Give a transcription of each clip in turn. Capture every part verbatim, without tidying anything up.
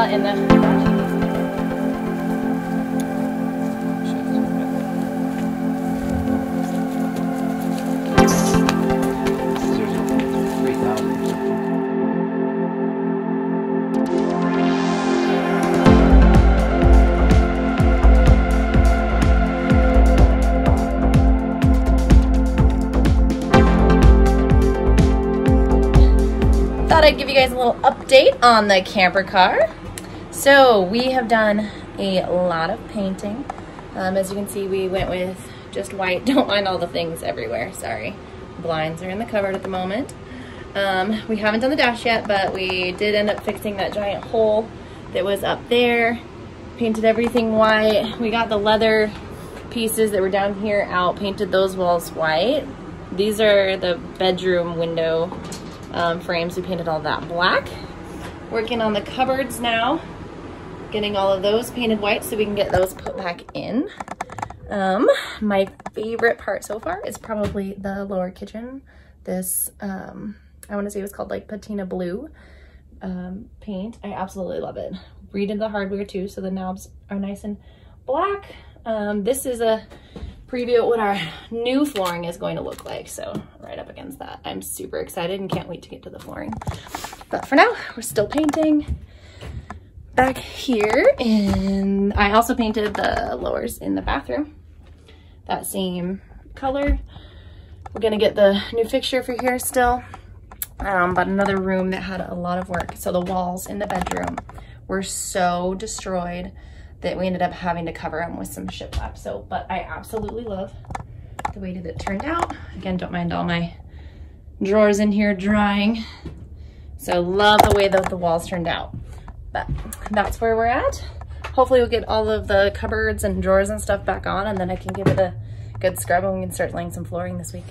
uh, in the... I'd give you guys a little update on the camper car. So we have done a lot of painting. Um, as you can see, we went with just white. Don't mind all the things everywhere, sorry. Blinds are in the cupboard at the moment. Um, we haven't done the dash yet, but we did end up fixing that giant hole that was up there. Painted everything white. We got the leather pieces that were down here out, painted those walls white. These are the bedroom window Um, frames. We painted all that black. Working on the cupboards now, getting all of those painted white so we can get those put back in. Um, my favorite part so far is probably the lower kitchen. This um, I want to say it was called like patina blue um, paint. I absolutely love it. Redid the hardware too, so the knobs are nice and black. Um, this is a preview of what our new flooring is going to look like, so right up against that. I'm super excited and can't wait to get to the flooring. But for now, we're still painting back here, and I also painted the lowers in the bathroom that same color. We're gonna get the new fixture for here still, um, but another room that had a lot of work. So the walls in the bedroom were so destroyed that we ended up having to cover them with some shiplap. So, but I absolutely love the way that it turned out. Again, don't mind all my drawers in here drying. So love the way that the walls turned out. But that's where we're at. Hopefully we'll get all of the cupboards and drawers and stuff back on, and then I can give it a good scrub and we can start laying some flooring this week.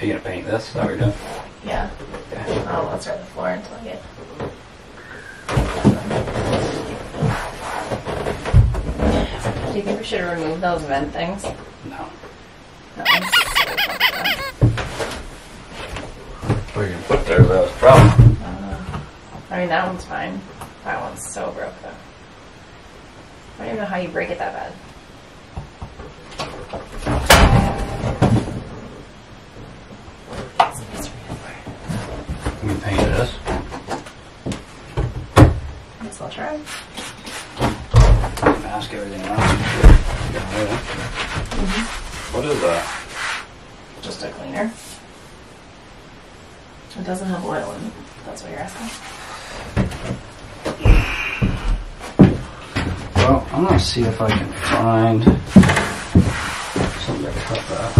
Are you gonna paint this? That we're done? Yeah. Okay. Oh, let's start the floor until I get. Do you think we should remove those vent things? No. That one's what are you gonna put there without a problem? I don't know. I mean, that one's fine. That one's so broken. I don't even know how you break it that bad. Mask everything out. Mm-hmm. What is that? Just a cleaner. It doesn't have oil in it. That's what you're asking. Well, I'm gonna see if I can find something to cut that.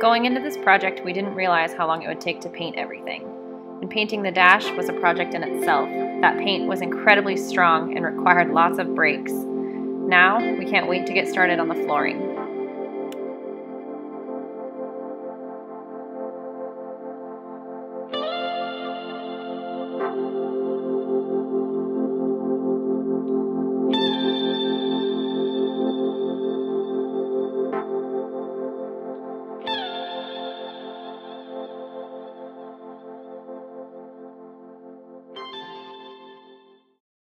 Going into this project, we didn't realize how long it would take to paint everything. And painting the dash was a project in itself. That paint was incredibly strong and required lots of breaks. Now, we can't wait to get started on the flooring.